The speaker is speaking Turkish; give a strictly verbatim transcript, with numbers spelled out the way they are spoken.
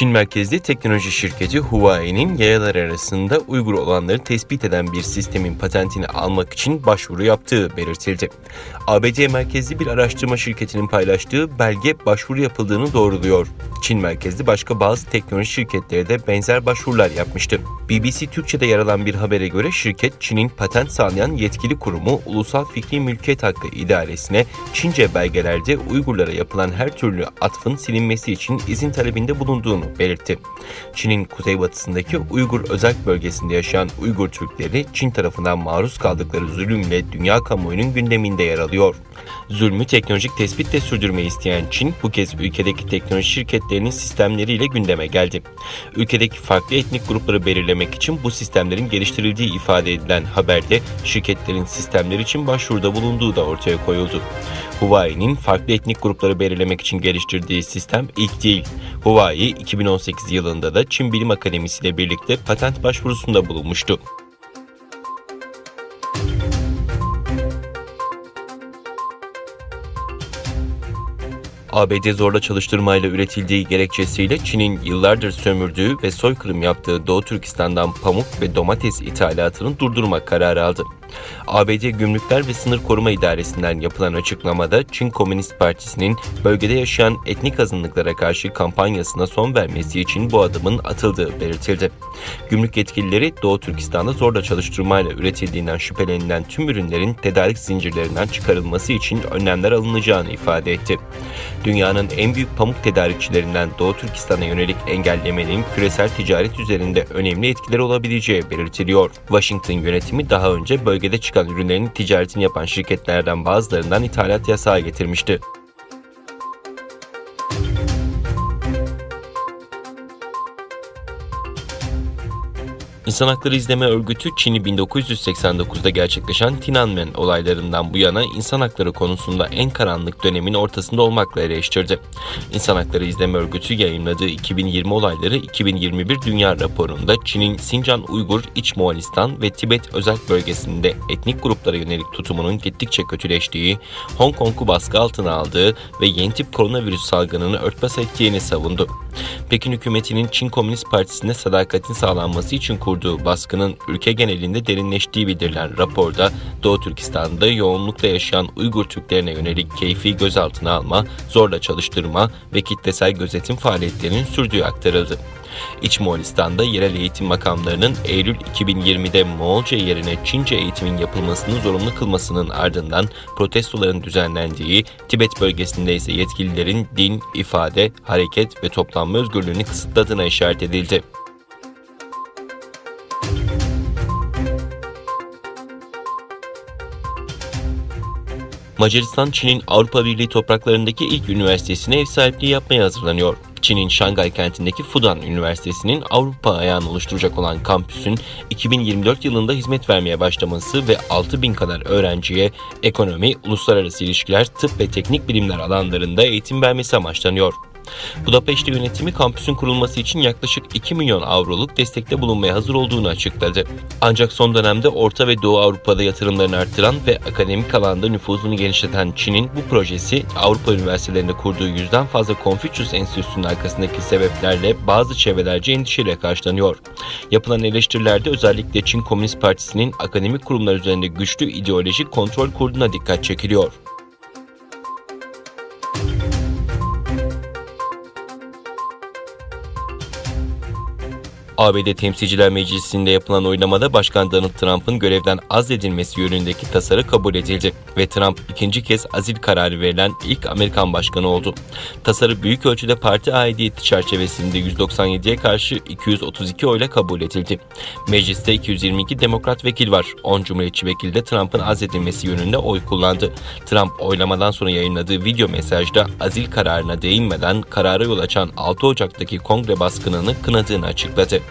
Çin merkezli teknoloji şirketi Huawei'nin yayalar arasında Uygur olanları tespit eden bir sistemin patentini almak için başvuru yaptığı belirtildi. A B D merkezli bir araştırma şirketinin paylaştığı belge başvuru yapıldığını doğruluyor. Çin merkezli başka bazı teknoloji şirketleri de benzer başvurular yapmıştı. B B C Türkçe'de yer alan bir habere göre şirket Çin'in patent sağlayan yetkili kurumu Ulusal Fikri Mülkiyet Hakkı İdaresi'ne Çince belgelerde Uygurlara yapılan her türlü atfın silinmesi için izin talebinde bulunduğunu belirtti. Çin'in kuzeybatısındaki Uygur özel bölgesinde yaşayan Uygur Türkleri Çin tarafından maruz kaldıkları zulümle dünya kamuoyunun gündeminde yer alıyor. Zulmü teknolojik tespitle sürdürmeyi isteyen Çin bu kez ülkedeki teknoloji şirketlerinin sistemleriyle gündeme geldi. Ülkedeki farklı etnik grupları belirlemek için bu sistemlerin geliştirildiği ifade edilen haberde şirketlerin sistemleri için başvuruda bulunduğu da ortaya koyuldu. Huawei'nin farklı etnik grupları belirlemek için geliştirdiği sistem ilk değil. Huawei iki bin on sekiz yılında da Çin Bilim Akademisi ile birlikte patent başvurusunda bulunmuştu. A B D zorla çalıştırmayla üretildiği gerekçesiyle Çin'in yıllardır sömürdüğü ve soykırım yaptığı Doğutürkistan'dan pamuk ve domates ithalatını durdurma kararı aldı. A B D Gümrükler ve Sınır Koruma İdaresi'nden yapılan açıklamada Çin Komünist Partisi'nin bölgede yaşayan etnik azınlıklara karşı kampanyasına son vermesi için bu adımın atıldığı belirtildi. Gümrük yetkilileri Doğu Türkistan'da zorla çalıştırmayla üretildiğinden şüphelenilen tüm ürünlerin tedarik zincirlerinden çıkarılması için önlemler alınacağını ifade etti. Dünyanın en büyük pamuk tedarikçilerinden Doğu Türkistan'a yönelik engellemenin küresel ticaret üzerinde önemli etkileri olabileceği belirtiliyor. Washington yönetimi daha önce bölge Bölgede çıkan ürünlerin ticaretini yapan şirketlerden bazılarından ithalat yasağı getirmişti. İnsan Hakları İzleme Örgütü, Çin'i bin dokuz yüz seksen dokuz'da gerçekleşen Tiananmen olaylarından bu yana insan hakları konusunda en karanlık dönemin ortasında olmakla eleştirdi. İnsan Hakları İzleme Örgütü yayımladığı iki bin yirmi olayları iki bin yirmi bir Dünya Raporu'nda Çin'in Sincan Uygur, İç Moğolistan ve Tibet özel bölgesinde etnik gruplara yönelik tutumunun gittikçe kötüleştiği, Hong Kong'u baskı altına aldığı ve yeni tip koronavirüs salgınını örtbas ettiğini savundu. Pekin hükümetinin Çin Komünist Partisi'ne sadakatin sağlanması için kurduğu baskının ülke genelinde derinleştiği bildirilen raporda Doğu Türkistan'da yoğunlukla yaşayan Uygur Türklerine yönelik keyfi gözaltına alma, zorla çalıştırma ve kitlesel gözetim faaliyetlerinin sürdüğü aktarıldı. İç Moğolistan'da yerel eğitim makamlarının Eylül iki bin yirmi'de Moğolca yerine Çince eğitimin yapılmasını zorunlu kılmasının ardından protestoların düzenlendiği, Tibet bölgesinde ise yetkililerin din, ifade, hareket ve toplanma özgürlüğünü kısıtladığına işaret edildi. Macaristan, Çin'in Avrupa Birliği topraklarındaki ilk üniversitesine ev sahipliği yapmaya hazırlanıyor. Çin'in Şangay kentindeki Fudan Üniversitesi'nin Avrupa ayağını oluşturacak olan kampüsün iki bin yirmi dört yılında hizmet vermeye başlaması ve altı bin kadar öğrenciye ekonomi, uluslararası ilişkiler, tıp ve teknik bilimler alanlarında eğitim vermesi amaçlanıyor. Budapeşte yönetimi kampüsün kurulması için yaklaşık iki milyon avroluk destekte bulunmaya hazır olduğunu açıkladı. Ancak son dönemde Orta ve Doğu Avrupa'da yatırımlarını artıran ve akademik alanda nüfuzunu genişleten Çin'in bu projesi Avrupa üniversitelerinde kurduğu yüzden fazla Confucius Enstitüsü'nün arkasındaki sebeplerle bazı çevrelerce endişeyle karşılanıyor. Yapılan eleştirilerde özellikle Çin Komünist Partisi'nin akademik kurumlar üzerinde güçlü ideolojik kontrol kurduğuna dikkat çekiliyor. A B D Temsilciler Meclisi'nde yapılan oylamada Başkan Donald Trump'ın görevden azledilmesi yönündeki tasarı kabul edildi ve Trump ikinci kez azil kararı verilen ilk Amerikan başkanı oldu. Tasarı büyük ölçüde parti aidiyeti çerçevesinde yüz doksan yedi'ye karşı iki yüz otuz iki oyla kabul edildi. Mecliste iki yüz yirmi iki demokrat vekil var. on cumhuriyetçi vekil de Trump'ın azledilmesi yönünde oy kullandı. Trump oylamadan sonra yayınladığı video mesajda azil kararına değinmeden karara yol açan altı Ocak'taki Kongre baskınını kınadığını açıkladı.